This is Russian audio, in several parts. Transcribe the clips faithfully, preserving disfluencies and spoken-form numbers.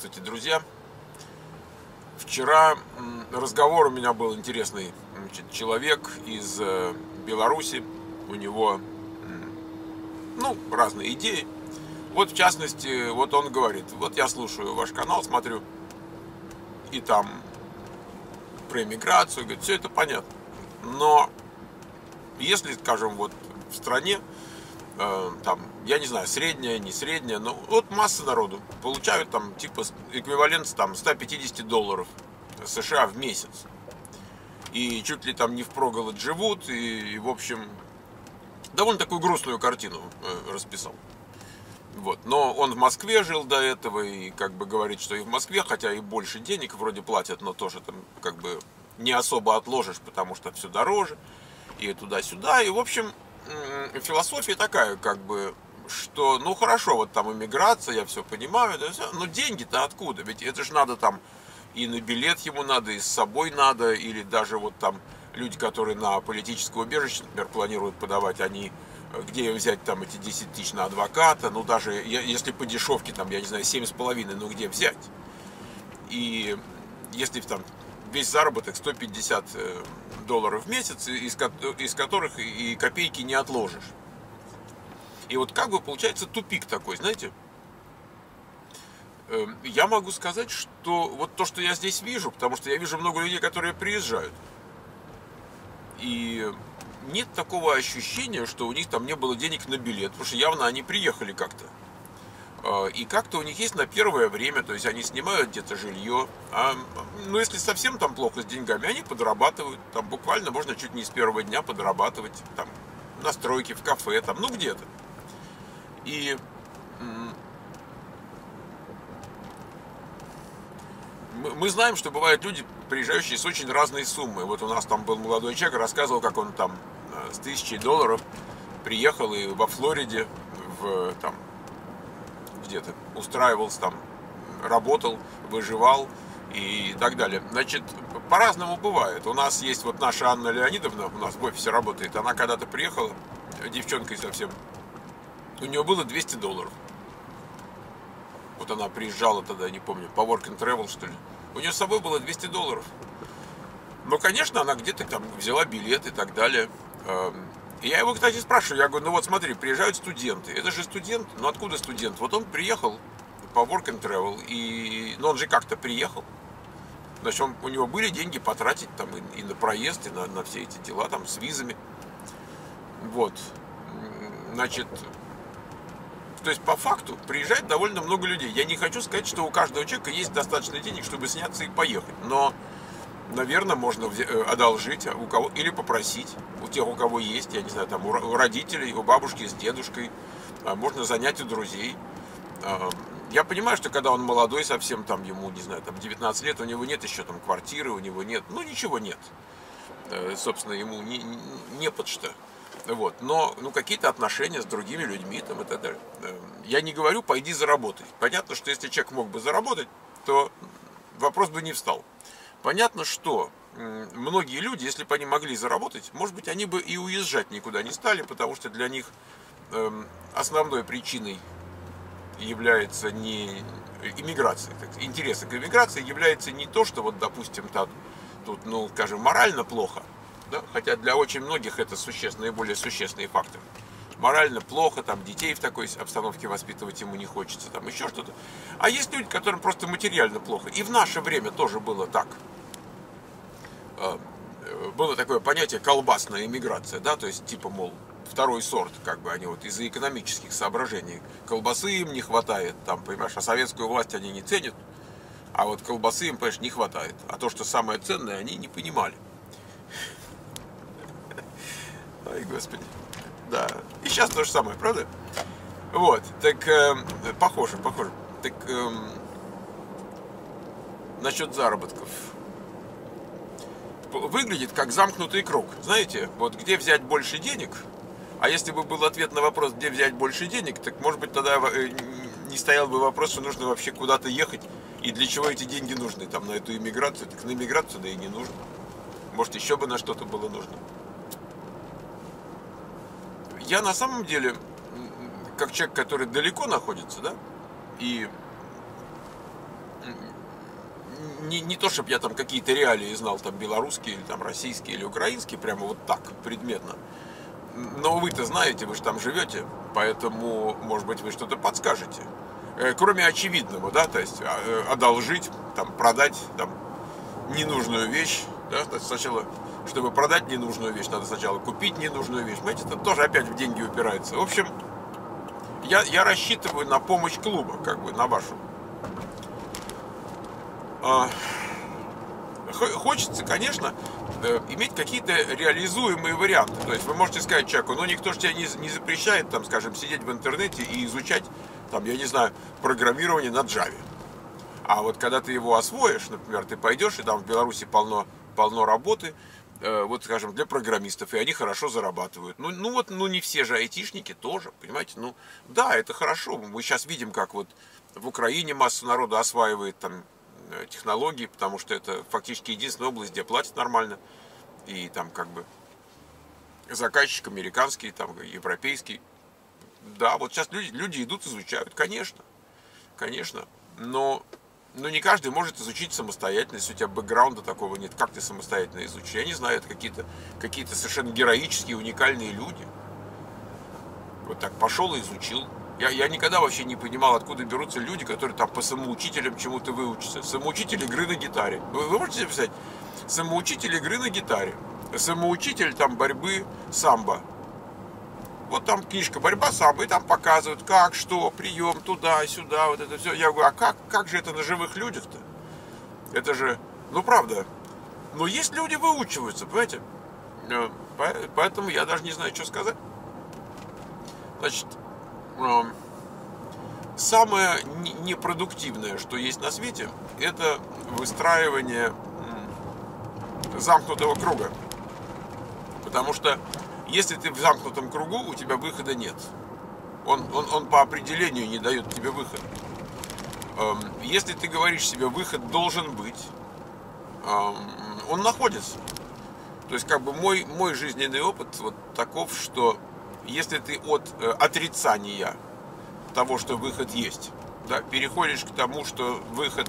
Здравствуйте, друзья! Вчера разговор у меня был интересный. Значит, человек из Беларуси, у него ну, разные идеи. Вот в частности, вот он говорит: вот я слушаю ваш канал, смотрю, и там про эмиграцию, говорит, все это понятно. Но если, скажем, вот в стране, там, я не знаю, средняя, не средняя, но вот масса народу получают там типа эквивалент там ста пятидесяти долларов США в месяц. И чуть ли там не впроголодь живут, и, и в общем, довольно такую грустную картину э, расписал. Вот. Но он в Москве жил до этого, и как бы говорит, что и в Москве, хотя и больше денег вроде платят, но тоже там как бы не особо отложишь, потому что все дороже, и туда-сюда, и в общем... Философия такая, как бы, что, ну хорошо, вот там иммиграция, я все понимаю, да, все, но деньги-то откуда? Ведь это же надо там и на билет ему надо, и с собой надо, или даже вот там люди, которые на политическое убежище, например, планируют подавать, они, где им взять там эти десять тысяч на адвоката, ну даже если по дешевке там, я не знаю, семь с половиной, ну где взять? И если там весь заработок сто пятьдесят долларов в месяц, из, из которых и копейки не отложишь. И вот как бы получается тупик такой, знаете. Я могу сказать, что вот то, что я здесь вижу, потому что я вижу много людей, которые приезжают, и нет такого ощущения, что у них там не было денег на билет, потому что явно они приехали как-то. И как-то у них есть на первое время, то есть они снимают где-то жилье, а, ну если совсем там плохо с деньгами, они подрабатывают, там буквально можно чуть не с первого дня подрабатывать, там на стройке, в кафе, там, ну где-то. И мы знаем, что бывают люди, приезжающие с очень разной суммой. Вот у нас там был молодой человек, рассказывал, как он там с тысячей долларов приехал и во Флориде, в там... где-то устраивался там, работал, выживал и так далее. Значит, по-разному бывает. У нас есть вот наша Анна Леонидовна, у нас в офисе работает, она когда-то приехала, девчонкой совсем, у нее было двести долларов. Вот она приезжала тогда, не помню, по Work and Travel, что ли. У нее с собой было двести долларов. Но, конечно, она где-то там взяла билет и так далее. И я его, кстати, спрашиваю, я говорю, ну вот смотри, приезжают студенты, это же студент, ну откуда студент? Вот он приехал по Work and Travel, и... но ну, он же как-то приехал, значит, он, у него были деньги потратить там и, и на проезд, и на, на все эти дела там с визами, вот, значит, то есть по факту приезжает довольно много людей. Я не хочу сказать, что у каждого человека есть достаточно денег, чтобы сняться и поехать, но... Наверное, можно одолжить у кого или попросить у тех, у кого есть, я не знаю, там у родителей, у бабушки с дедушкой, можно занять у друзей. Я понимаю, что когда он молодой совсем, там ему, не знаю, там девятнадцать лет, у него нет еще там квартиры, у него нет, ну ничего нет, собственно, ему не, не под что. Вот. Но ну, какие-то отношения с другими людьми там, и так далее. Я не говорю, пойди заработай. Понятно, что если человек мог бы заработать, то вопрос бы не встал. Понятно, что многие люди, если бы они могли заработать, может быть, они бы и уезжать никуда не стали, потому что для них основной причиной является не иммиграция. Интересы к иммиграции является не то, что вот, допустим, там, тут, ну, скажем, морально плохо, да? Хотя для очень многих это существенные, наиболее существенные факторы. Морально плохо, там детей в такой обстановке воспитывать ему не хочется, там еще что-то. А есть люди, которым просто материально плохо. И в наше время тоже было так. Было такое понятие колбасная эмиграция, да, то есть типа, мол, второй сорт, как бы они вот из-за экономических соображений. Колбасы им не хватает, там, понимаешь, а советскую власть они не ценят, а вот колбасы им, понимаешь, не хватает. А то, что самое ценное, они не понимали. Ой, господи. Да. И сейчас то же самое, правда? Вот, так, э, похоже, похоже. Так, э, насчет заработков. Выглядит как замкнутый круг. Знаете, вот где взять больше денег? А если бы был ответ на вопрос, где взять больше денег, так, может быть, тогда не стоял бы вопрос, что нужно вообще куда-то ехать. И для чего эти деньги нужны, там, на эту иммиграцию? Так на иммиграцию, да и не нужно. Может, еще бы на что-то было нужно. Я на самом деле, как человек, который далеко находится, да, и не, не то, чтобы я там какие-то реалии знал, там белорусские, или там российские, или украинские, прямо вот так, предметно. Но вы-то знаете, вы же там живете, поэтому, может быть, вы что-то подскажете. Кроме очевидного, да, то есть одолжить, там, продать там, ненужную вещь, да, то есть сначала, чтобы продать ненужную вещь, надо сначала купить ненужную вещь. Знаете, это тоже опять в деньги упирается. В общем, я, я рассчитываю на помощь клуба, как бы, на вашу. Хочется, конечно, иметь какие-то реализуемые варианты. То есть вы можете сказать человеку, ну никто же тебя не, не запрещает, там, скажем, сидеть в интернете и изучать, там, я не знаю, программирование на джаве. А вот когда ты его освоишь, например, ты пойдешь, и там в Беларуси полно, полно работы, э, вот, скажем, для программистов, и они хорошо зарабатывают. Ну, ну вот, ну не все же айтишники тоже, понимаете, ну да, это хорошо. Мы сейчас видим, как вот в Украине масса народа осваивает там технологии, потому что это фактически единственная область, где платят нормально, и там как бы заказчик американский, там европейский. Да, вот сейчас люди, люди идут, изучают, конечно, конечно, но, но не каждый может изучить самостоятельно, если у тебя бэкграунда такого нет, как ты самостоятельно изучишь? Я не знаю, это какие-то какие-то совершенно героические, уникальные люди. Вот так пошел и изучил. Я, я никогда вообще не понимал, откуда берутся люди, которые там по самоучителям чему-то выучатся. Самоучитель игры на гитаре. Вы, вы можете записать? Самоучитель игры на гитаре. Самоучитель там борьбы самбо. Вот там книжка «Борьба самбо», и там показывают, как, что, прием, туда, сюда, вот это все. Я говорю, а как, как же это на живых людях-то? Это же, ну правда. Но есть люди, выучиваются, понимаете? Поэтому я даже не знаю, что сказать. Значит... Самое непродуктивное, что есть на свете, это выстраивание замкнутого круга. Потому что если ты в замкнутом кругу, у тебя выхода нет. Он, он, он по определению не дает тебе выхода. Если ты говоришь себе, выход должен быть, он находится. То есть как бы мой, мой жизненный опыт вот таков, что... Если ты от э, отрицания того, что выход есть, да, переходишь к тому, что выход,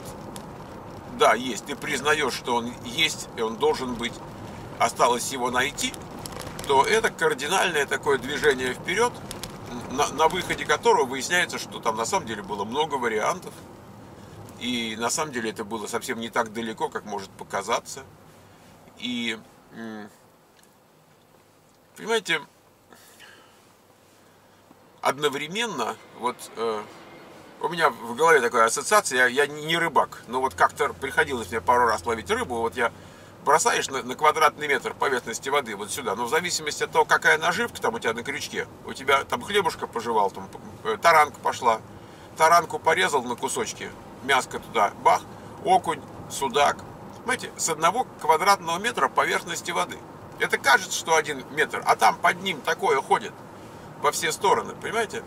да, есть, ты признаешь, что он есть, и он должен быть, осталось его найти, то это кардинальное такое движение вперед, на, на выходе которого выясняется, что там на самом деле было много вариантов, и на самом деле это было совсем не так далеко, как может показаться. И, понимаете... Одновременно, вот э, у меня в голове такая ассоциация, я, я не рыбак, но вот как-то приходилось мне пару раз ловить рыбу, вот я бросаешь на, на квадратный метр поверхности воды вот сюда, но в зависимости от того, какая наживка там у тебя на крючке, у тебя там хлебушка пожевал, там таранка пошла, таранку порезал на кусочки, мяско туда, бах, окунь, судак, понимаете, с одного квадратного метра поверхности воды. Это кажется, что один метр, а там под ним такое ходит. Во все стороны, понимаете?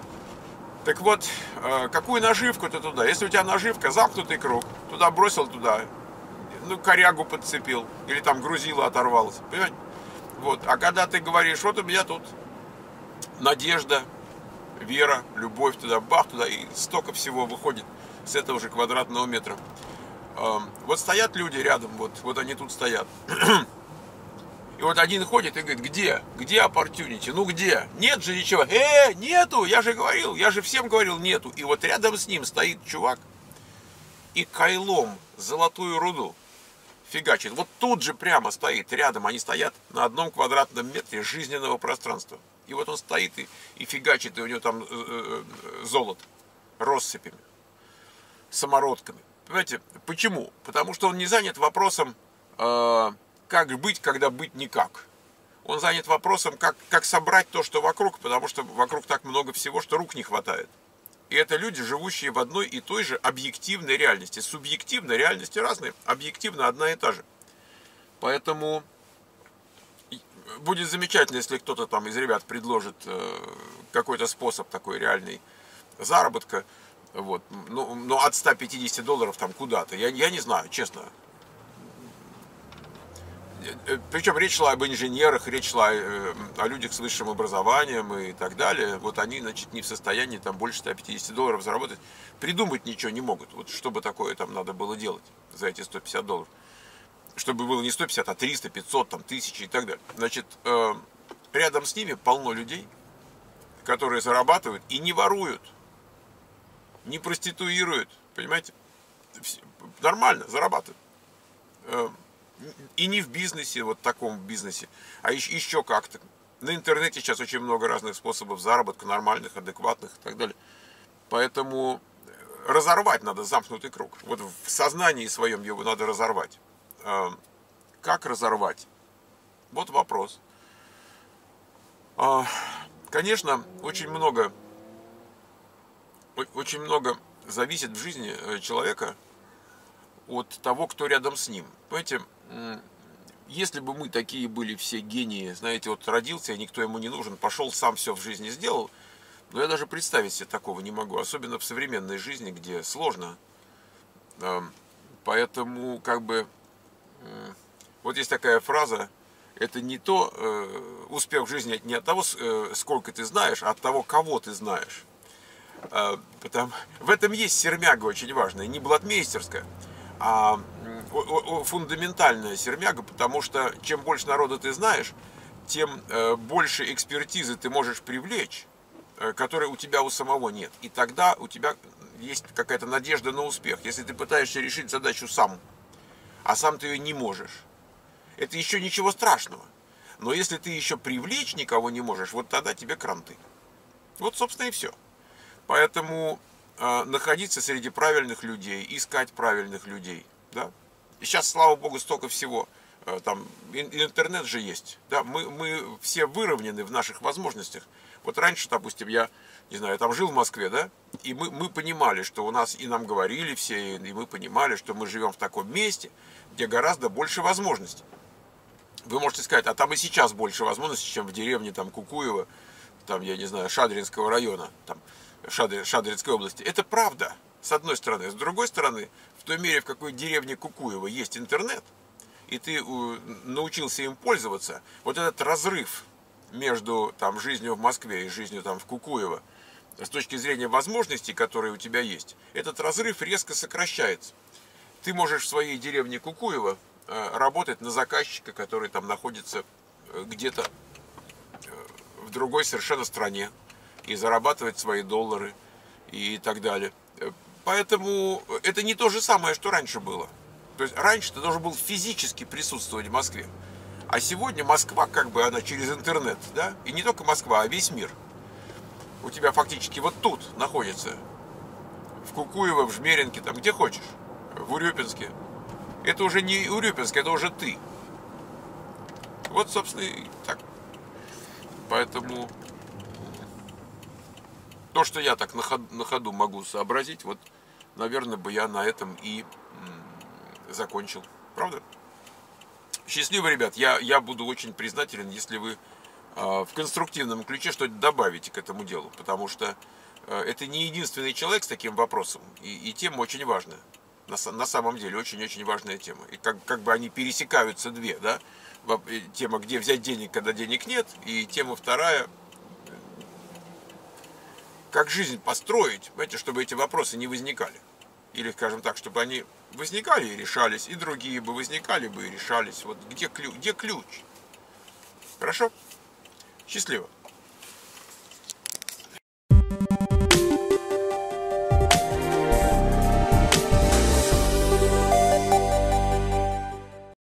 Так вот, какую наживку ты туда? Если у тебя наживка, замкнутый круг, туда бросил, туда, ну, корягу подцепил, или там грузило оторвалось, понимаете? Вот, а когда ты говоришь, вот у меня тут надежда, вера, любовь, туда, бах, туда, и столько всего выходит с этого же квадратного метра. Вот стоят люди рядом, вот, вот они тут стоят. И вот один ходит и говорит, где? Где opportunity? Ну где? Нет же ничего. Э, нету, я же говорил, я же всем говорил, нету. И вот рядом с ним стоит чувак и кайлом золотую руду фигачит. Вот тут же прямо стоит, рядом они стоят на одном квадратном метре жизненного пространства. И вот он стоит и, и фигачит, и у него там э, э, золото россыпями, самородками. Понимаете, почему? Потому что он не занят вопросом... Э, как быть, когда быть никак. Он занят вопросом, как, как собрать то, что вокруг, потому что вокруг так много всего, что рук не хватает. И это люди, живущие в одной и той же объективной реальности. Субъективно реальности разные, объективно одна и та же. Поэтому будет замечательно, если кто-то там из ребят предложит какой-то способ такой реальной заработка. Вот. Но, но от ста пятидесяти долларов там куда-то. Я, я не знаю, честно. причем речь шла об инженерах, речь шла о людях с высшим образованием и так далее. Вот они, значит, не в состоянии там больше ста пятидесяти долларов заработать. Придумать ничего не могут. Вот что бы такое там надо было делать за эти сто пятьдесят долларов. Чтобы было не сто пятьдесят, а триста, пятьсот, там, тысяча и так далее. Значит, рядом с ними полно людей, которые зарабатывают и не воруют, не проституируют, понимаете? Нормально зарабатывают. И не в бизнесе, вот таком бизнесе, а еще, еще как-то. На интернете сейчас очень много разных способов заработка, нормальных, адекватных и так далее. Поэтому разорвать надо замкнутый круг. Вот в сознании своем его надо разорвать. Как разорвать? Вот вопрос. Конечно, очень много, очень много зависит в жизни человека от того, кто рядом с ним. Понимаете, если бы мы такие были все гении, знаете, вот родился, и никто ему не нужен, пошел сам все в жизни сделал, но я даже представить себе такого не могу, особенно в современной жизни, где сложно. Поэтому, как бы, вот есть такая фраза, это не то, успех в жизни не от того, сколько ты знаешь, а от того, кого ты знаешь. Потому, в этом есть сермяга очень важная, не блатмейстерская, а фундаментальная сермяга, потому что чем больше народа ты знаешь, тем больше экспертизы ты можешь привлечь, которой у тебя у самого нет. И тогда у тебя есть какая-то надежда на успех. Если ты пытаешься решить задачу сам, а сам ты ее не можешь, это еще ничего страшного. Но если ты еще привлечь никого не можешь, вот тогда тебе кранты. Вот, собственно, и все. Поэтому э, находиться среди правильных людей, искать правильных людей. Да? И сейчас, слава богу, столько всего. Э, там, интернет же есть. Да? Мы, мы все выровнены в наших возможностях. Вот раньше, допустим, я, не знаю, я там жил в Москве, да, и мы, мы понимали, что у нас, и нам говорили все, и мы понимали, что мы живем в таком месте, где гораздо больше возможностей. Вы можете сказать, а там и сейчас больше возможностей, чем в деревне там Кукуева, там, я не знаю, Шадринского района, там, Шадринской области. Это правда, с одной стороны. С другой стороны, в той мере, в какой деревне Кукуева есть интернет, и ты научился им пользоваться, вот этот разрыв между там, жизнью в Москве и жизнью там, в Кукуево, с точки зрения возможностей, которые у тебя есть, этот разрыв резко сокращается. Ты можешь в своей деревне Кукуево работать на заказчика, который там находится где-то в другой совершенно стране, и зарабатывать свои доллары и так далее. Поэтому это не то же самое, что раньше было. То есть раньше ты должен был физически присутствовать в Москве. А сегодня Москва, как бы она через интернет, да, и не только Москва, а весь мир. У тебя фактически вот тут находится, в Кукуево, в Жмеринке, там где хочешь, в Урюпинске. Это уже не Урюпинск, это уже ты. Вот, собственно, и так. Поэтому то, что я так на ходу, на ходу могу сообразить, вот, наверное, бы я на этом и закончил. Правда? Счастливо, ребят, я, я буду очень признателен, если вы э, в конструктивном ключе что-то добавите к этому делу, потому что э, это не единственный человек с таким вопросом, и, и тема очень важная, на, на самом деле, очень-очень важная тема, и как, как бы они пересекаются две, да, тема, где взять денег, когда денег нет, и тема вторая, как жизнь построить, понимаете, чтобы эти вопросы не возникали. Или, скажем так, чтобы они возникали и решались, и другие бы возникали бы и решались. Вот где ключ? Где ключ? Хорошо? Счастливо.